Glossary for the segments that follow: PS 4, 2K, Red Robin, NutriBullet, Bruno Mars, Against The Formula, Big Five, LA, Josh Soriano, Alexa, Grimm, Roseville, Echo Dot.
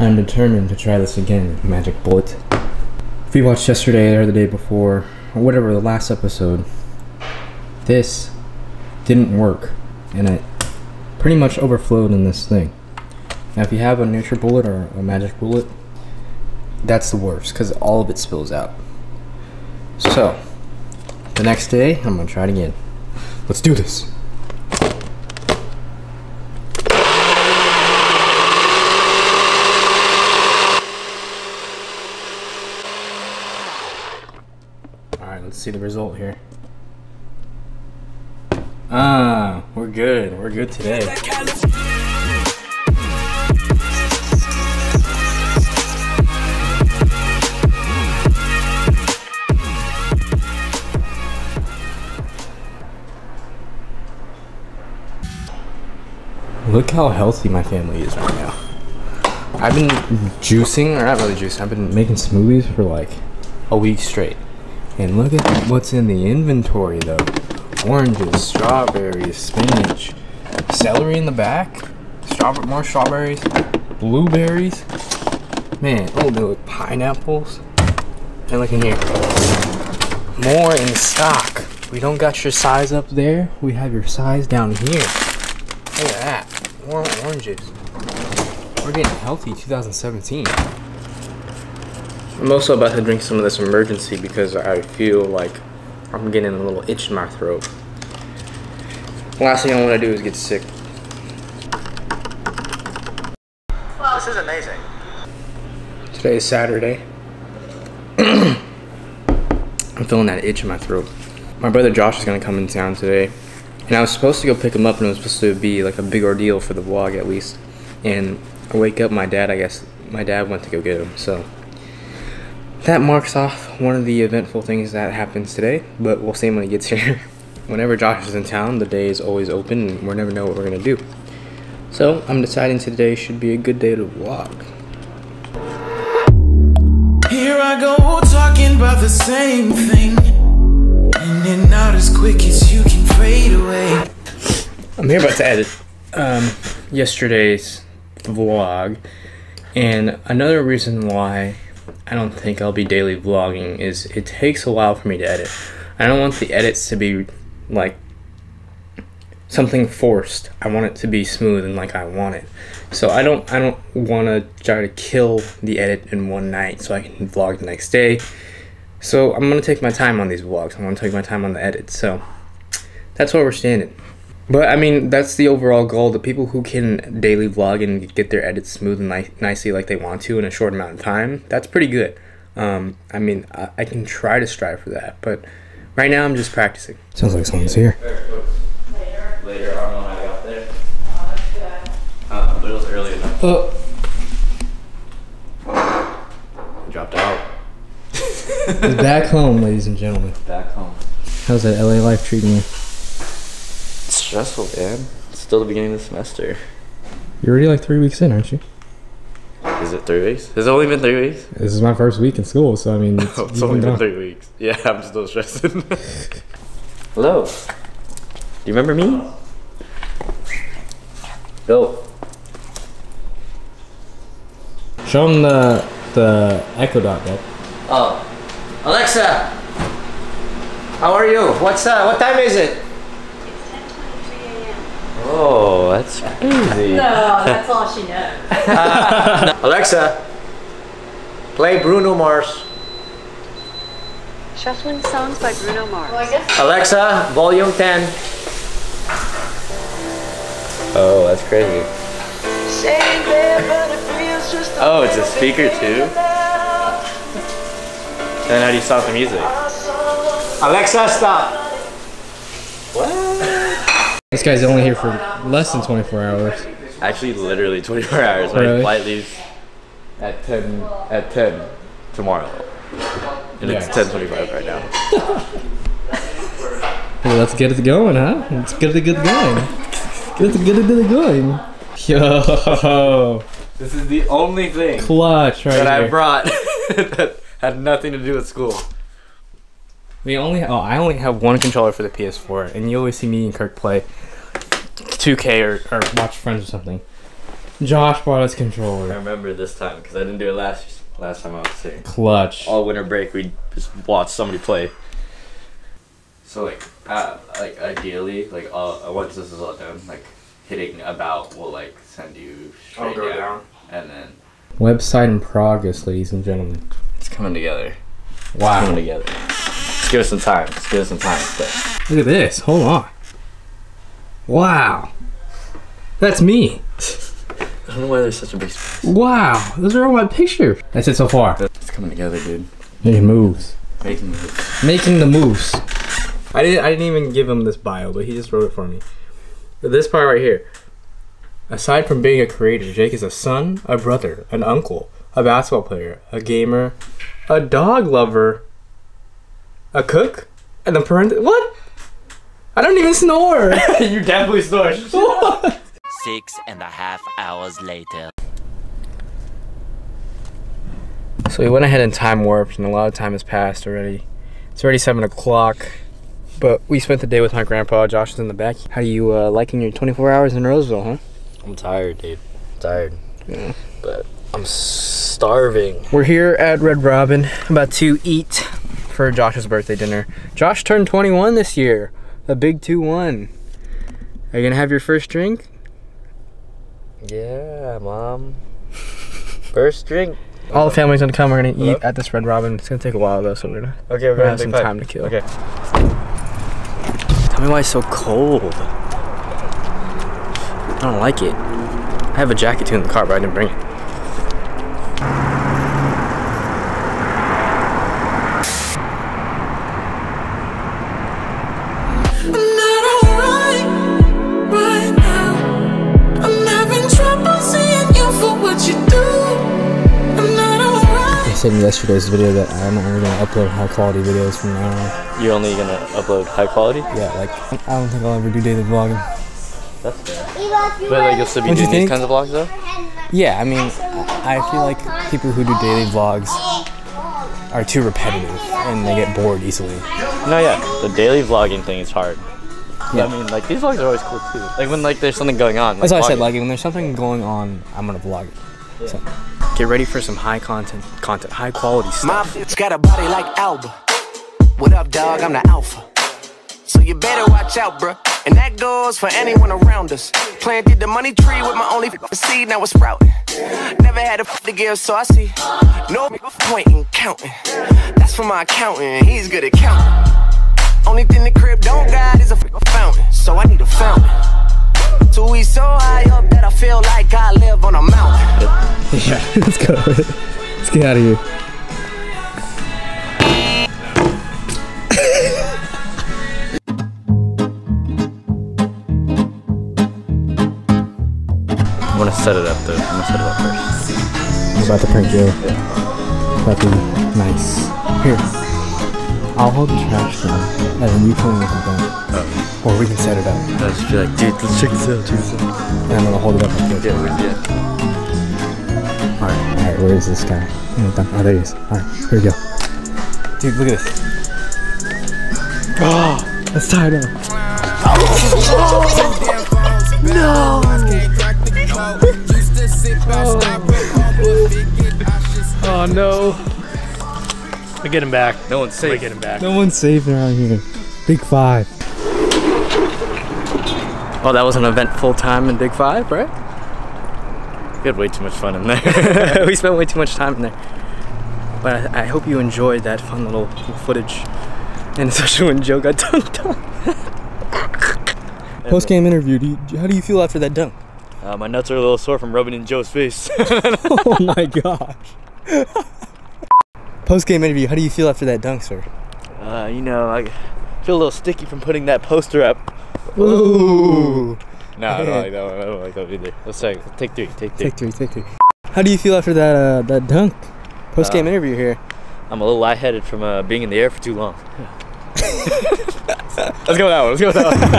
I'm determined to try this again, Magic Bullet. If you watched yesterday or the day before, or whatever, the last episode, this didn't work, and it pretty much overflowed in this thing. Now if you have a NutriBullet or a Magic Bullet, that's the worst, because all of it spills out. So, the next day, I'm gonna try it again. Let's do this. Alright, let's see the result here. Ah, we're good. We're good today. Look how healthy my family is right now. I've been juicing, or not really juicing, I've been making smoothies for like a week straight. And look at what's in the inventory though. Oranges, strawberries, spinach, celery in the back, more strawberries, blueberries, man, oh, they look pineapples. And look in here, more in stock. We don't got your size up there, we have your size down here. Look at that. More oranges. We're getting healthy 2017. I'm also about to drink some of this emergency because I feel like I'm getting a little itch in my throat. Last thing I want to do is get sick. Well, this is amazing. Today is Saturday. I'm feeling that itch in my throat. My brother Josh is going to come in town today. And I was supposed to go pick him up, and it was supposed to be like a big ordeal for the vlog at least. And I wake up, my dad, I guess, my dad went to go get him. So that marks off one of the eventful things that happens today, but we'll see when he gets here. Whenever Josh is in town, the day is always open, and we'll never know what we're going to do. So I'm deciding today should be a good day to vlog. Here I go talking about the same thing, in and out as quick as you can fade away. I'm here about to edit yesterday's vlog, and another reason why I don't think I'll be daily vlogging is it takes a while for me to edit. I don't want the edits to be like something forced. I want it to be smooth and like I want it. So I don't want to try to kill the edit in one night so I can vlog the next day. So I'm gonna take my time on these vlogs. I'm gonna take my time on the edits. So that's where we're standing. But I mean, that's the overall goal. The people who can daily vlog and get their edits smooth and nicely like they want to in a short amount of time, that's pretty good. I mean, I can try to strive for that, but right now I'm just practicing. Sounds like someone's here. Later, I don't know how I got there. But it was early enough. Dropped out. Back home, ladies and gentlemen. Back home. How's that LA life treating you? It's stressful, man. It's still the beginning of the semester. You're already like 3 weeks in, aren't you? Is it 3 weeks? Has it only been 3 weeks? This is my first week in school, so I mean... it's only been 3 weeks. Yeah, I'm still stressing. Hello. Do you remember me? Go. Show him the Echo Dot, bud. Oh. Alexa, how are you? What's up? What time is it? It's 10:23 a.m. Oh, that's crazy. No, that's all she knows. Alexa, play Bruno Mars. Shuffling songs by Bruno Mars. Well, I guess. Alexa, volume 10. Oh, that's crazy. Oh, it's a speaker too? Then how do you stop the music? Alexa, stop! What? This guy's only here for less than 24 hours. Actually, literally 24 hours. Really? My flight leaves at 10 tomorrow. And yeah. It's 10:25 right now. Well, let's get it going, huh? Let's get it going. Get it going. Yo! This is the only thing clutch right that here. I brought. That had nothing to do with school. I only have one controller for the PS 4, and you always see me and Kirk play 2K or watch Friends or something. Josh bought us controller. I remember this time because I didn't do it last time I was here. Clutch. All winter break, we just watched somebody play. So like ideally, like once this is all done, like hitting about will like send you straight down, and then website in progress, ladies and gentlemen. It's coming together. Wow. It's coming together. Let's give it some time. Let's give it some time. But. Look at this. Hold on. Wow. That's me. I don't know why there's such a big space. Wow, those are all my pictures. That's it so far. It's coming together, dude. Making moves. Making moves. Making the moves. I didn't even give him this bio, but he just wrote it for me. This part right here. Aside from being a creator, Jake is a son, a brother, an uncle, a basketball player, a gamer, a dog lover, a cook, and a parent. What? I don't even snore. You definitely snore. What? 6.5 hours later. So we went ahead and time warped, and a lot of time has passed already. It's already 7 o'clock, but we spent the day with my grandpa. Josh is in the back. How do you liking your 24 hours in Roseville, huh? I'm tired, dude. I'm tired. Yeah. But I'm starving. We're here at Red Robin, about to eat for Josh's birthday dinner. Josh turned 21 this year. A big 2-1. Are you gonna have your first drink? Yeah, Mom. First drink. All the family's gonna come. We're gonna eat at this Red Robin. It's gonna take a while though, so we're gonna have some time to kill. Okay. Tell me why it's so cold. I don't like it. I have a jacket too in the car, but I didn't bring it. Said in yesterday's video that I'm only gonna upload high quality videos from now on. You're only gonna upload high quality? Yeah, like I don't think I'll ever do daily vlogging. That's fair. But like you'll still be doing these kinds of vlogs though? Yeah, I mean, I feel like people who do daily vlogs are too repetitive and they get bored easily. No, yeah, the daily vlogging thing is hard. Yeah. I mean, like these vlogs are always cool too. Like when like there's something going on. Like, that's what I said, like when there's something going on, I'm gonna vlog it. Yeah. So. Get ready for some high content, high quality stuff. It's got a body like Alba. What up, dog? I'm the alpha. So you better watch out, bruh. And that goes for anyone around us. Planted the money tree with my only seed, now it's sprouting. Never had a to give, so I see no point in counting. That's for my accountant, he's good at counting. Only thing the crib don't got is a fountain, so I need a fountain. So we so high up that I feel like I live on a mountain. Yeah, let's go. Let's get out of here. I want to set it up though. I'm going to set it up first. I'm about to prank you. Yeah. That'd be nice. Here. I'll hold the trash down. And then you can look at that. Or we can set it up. I just feel like, dude, let's check this out, And I'm gonna hold it up like this. Yeah. Alright, where is this guy? Oh, there he is. Alright, here we go. Dude, look at this. Oh, that's tied up. Oh, no! Oh, no. We're getting back. No one's safe. We're getting back. No one's safe around here. Big Five. Well, that was an eventful time in Big Five, right? We had way too much fun in there. We spent way too much time in there. But I hope you enjoyed that fun little footage. And especially when Joe got dunked on. Post-game interview, how do you feel after that dunk? My nuts are a little sore from rubbing in Joe's face. Oh my gosh. Post-game interview, how do you feel after that dunk, sir? You know, I feel a little sticky from putting that poster up. Ooh. No, I don't like that one. I don't like that either. Let's take three. Take three. How do you feel after that that dunk? Post game interview here. I'm a little lightheaded from being in the air for too long. Let's go with that one. Let's go with that one.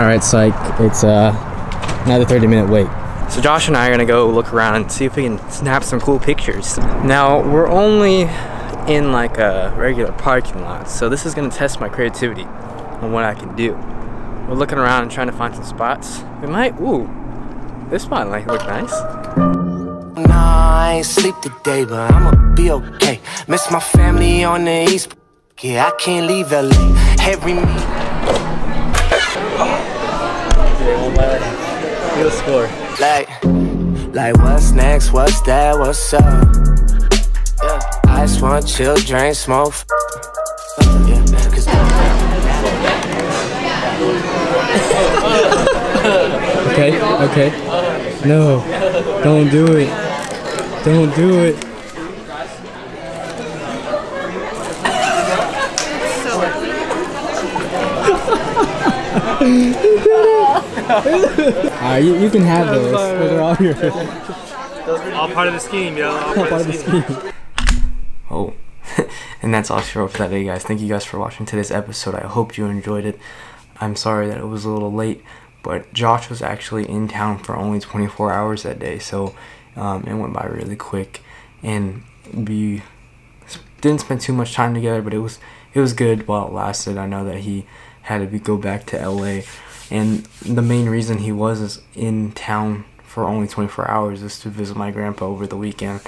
All right, psych. It's another 30-minute wait. So Josh and I are gonna go look around and see if we can snap some cool pictures. Now, we're only in like a regular parking lot, so this is gonna test my creativity on what I can do. We're looking around and trying to find some spots. We might, ooh, this spot might look nice. Nah, I ain't sleep today, but I'ma be okay. Miss my family on the east, yeah, I can't leave LA. Every meet. Oh. You'll score. Like what's next, what's that, what's up? Yeah. I just want to chill, drink, smoke. Yeah, cause okay. No, don't do it. Don't do it. Alright, you can have those. Those are all yours. All part of the scheme, yo. All part of the scheme. Oh. And that's all for that day, guys. Thank you guys for watching today's episode. I hope you enjoyed it. I'm sorry that it was a little late, but Josh was actually in town for only 24 hours that day, so it went by really quick, and we didn't spend too much time together, but it was good while it lasted. I know that he had to go back to LA, and the main reason he was in town for only 24 hours is to visit my grandpa over the weekend.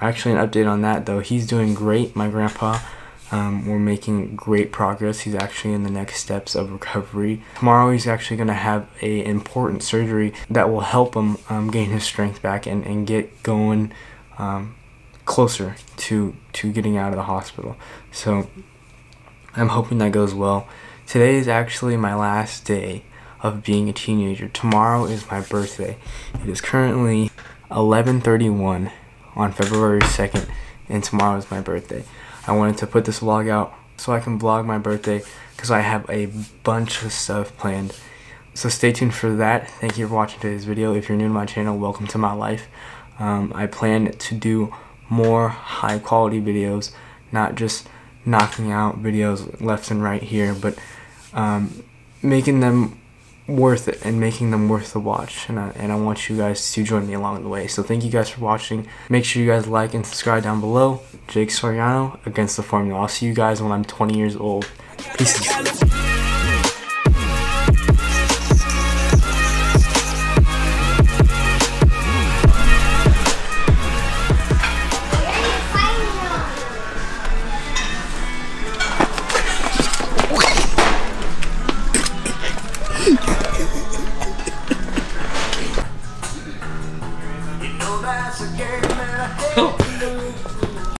Actually, an update on that though, he's doing great, my grandpa. We're making great progress. He's actually in the next steps of recovery. Tomorrow he's actually going to have a important surgery that will help him gain his strength back and get going closer to getting out of the hospital. So I'm hoping that goes well. Today is actually my last day of being a teenager. Tomorrow is my birthday. It is currently 11:31 on February 2nd, and tomorrow is my birthday. I wanted to put this vlog out so I can vlog my birthday because I have a bunch of stuff planned. So stay tuned for that. Thank you for watching today's video. If you're new to my channel, welcome to my life. I plan to do more high quality videos, not just knocking out videos left and right here, but making them worth it and making them worth the watch, and I want you guys to join me along the way. So thank you guys for watching. Make sure you guys like and subscribe down below. Jake Soriano, Against the Formula. I'll see you guys when I'm 20 years old. Peace.